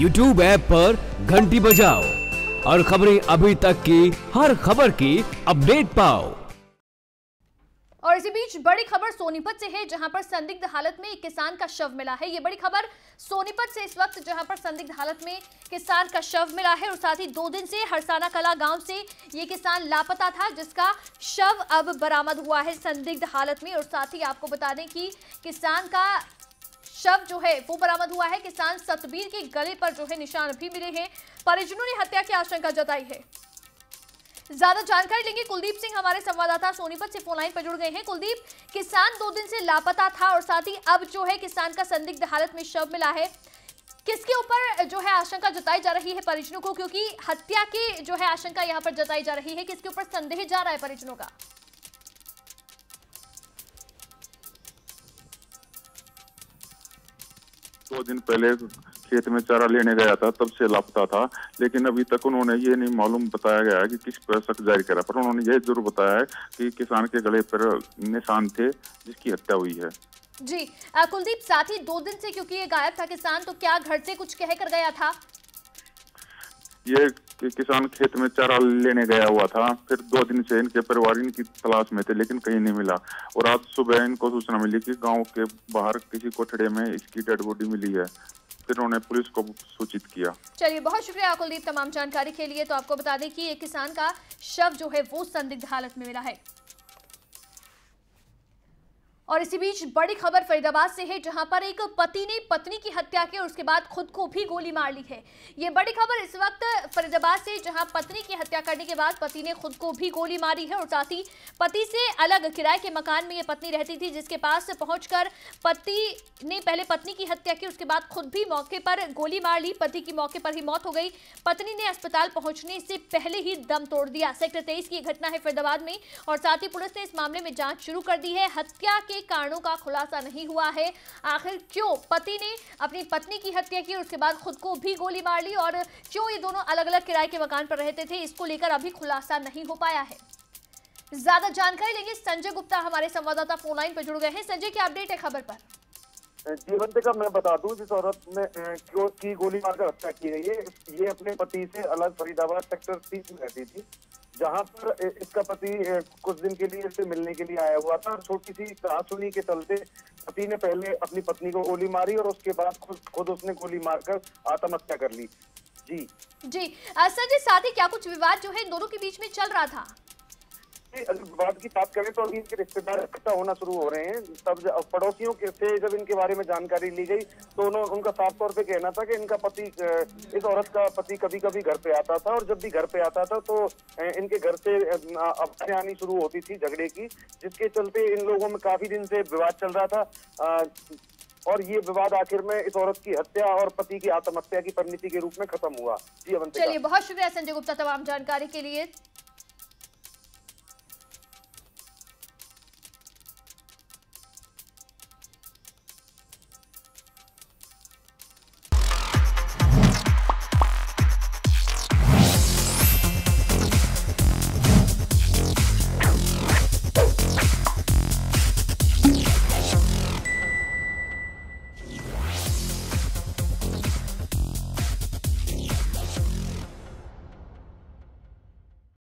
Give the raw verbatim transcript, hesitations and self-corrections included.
YouTube app पर घंटी बजाओ और खबरें अभी तक की हर खबर की अपडेट पाओ। और इसी बीच बड़ी खबर सोनीपत से है, जहां पर संदिग्ध हालत में एक किसान का शव मिला है। ये बड़ी खबर सोनीपत से इस वक्त, जहां पर संदिग्ध हालत में किसान का शव मिला है। और साथ ही दो दिन से हरसाना कला गांव से ये किसान लापता था, जिसका शव अब बरामद हुआ है संदिग्ध हालत में। और साथ ही आपको बता दें कि किसान का शव जो है वो बरामद हुआ है। किसान सतबीर के गले पर जो है निशान भी मिले हैं। परिजनों ने हत्या की आशंका जताई है। ज्यादा जानकारी लेंगे कुलदीप सिंह, हमारे संवाददाता सोनीपत से फोन लाइन पर जुड़ गए हैं। कुलदीप, किसान दो दिन से लापता था और साथ ही अब जो है किसान का संदिग्ध हालत में शव मिला है। किसके ऊपर जो है आशंका जताई जा रही है परिजनों को, क्योंकि हत्या की जो है आशंका यहाँ पर जताई जा रही है। किसके ऊपर संदेह जा रहा है परिजनों का? दो दिन पहले खेत में चारा लेने गया था, तब से लापता था, लेकिन अभी तक उन्होंने ये नहीं मालूम बताया गया है कि किस पर शक जारी करा, पर उन्होंने यह जरूर बताया है कि किसान के गले पर निशान थे जिसकी हत्या हुई है। जी कुलदीप, साथ ही दो दिन से क्योंकि ये गायब था किसान, तो क्या घर से कुछ कह कर गया था? ये किसान खेत में चारा लेने गया हुआ था, फिर दो दिन से इनके परिवार इनकी तलाश में थे, लेकिन कहीं नहीं मिला। और आज सुबह इनको सूचना मिली कि गांव के बाहर किसी कोठड़े में इसकी डेड बॉडी मिली है, फिर उन्होंने पुलिस को सूचित किया। चलिए, बहुत शुक्रिया कुलदीप तमाम जानकारी के लिए। तो आपको बता दें कि एक किसान का शव जो है वो संदिग्ध हालत में मिला है। और इसी बीच बड़ी खबर फरीदाबाद से है, जहां पर एक पति ने पत्नी की हत्या की और उसके बाद खुद को भी गोली मार ली है। ये बड़ी खबर इस वक्त फरीदाबाद से, जहां पत्नी की हत्या करने के बाद पति ने खुद को भी गोली मारी है। और साथ ही पति से अलग किराए के मकान में ये पत्नी रहती थी, जिसके पास पहुंचकर पति ने पहले पत्नी की हत्या की, उसके बाद खुद भी मौके पर गोली मार ली। पति की मौके पर ही मौत हो गई। पत्नी ने अस्पताल पहुंचने से पहले ही दम तोड़ दिया। सेक्टर तेईस की घटना है फरीदाबाद में, और साथ ही पुलिस ने इस मामले में जाँच शुरू कर दी है। हत्या के कारणों का खुलासा नहीं हुआ है, आखिर क्यों पति ने अपनी पत्नी की हत्या की, उसके बाद खुद को भी गोली मार ली, और क्यों ये दोनों अलग अलग किराए के मकान पर रहते थे, इसको लेकर अभी खुलासा नहीं हो पाया है। ज्यादा जानकारी लेंगे संजय गुप्ता, हमारे संवाददाता फोन लाइन पर जुड़ गए हैं। संजय, क्या अपडेट है खबर पर? जीवन का मैं बता दूं, जिस औरत ने की गोली मारकर हत्या की है, ये, ये अपने पति से अलग फरीदाबाद सेक्टर तीस में रहती थी, जहाँ पर इसका पति कुछ दिन के लिए इससे मिलने के लिए आया हुआ था। छोटी सी कहासुनी के चलते पति ने पहले अपनी पत्नी को गोली मारी और उसके बाद खुद खुद उसने गोली मारकर आत्महत्या कर ली। जी जी संजय, साथ ही क्या कुछ विवाद जो है दोनों के बीच में चल रहा था? अगर विवाद की बात करें तो अभी इनके रिश्तेदार इकट्ठा होना शुरू हो रहे हैं। तब पड़ोसियों के से जब इनके बारे में जानकारी ली गई तो उन्होंने उनका साफ तौर पे कहना था कि इनका पति, इस औरत का पति कभी कभी घर पे आता था, और जब भी घर पे आता था तो इनके घर से अपने आनी शुरू होती थी झगड़े की, जिसके चलते इन लोगों में काफी दिन से विवाद चल रहा था। और ये विवाद आखिर में इस औरत की हत्या और पति की आत्महत्या की परिणति के रूप में खत्म हुआ। जी, चलिए, बहुत शुक्रिया संजय गुप्ता तमाम जानकारी के लिए।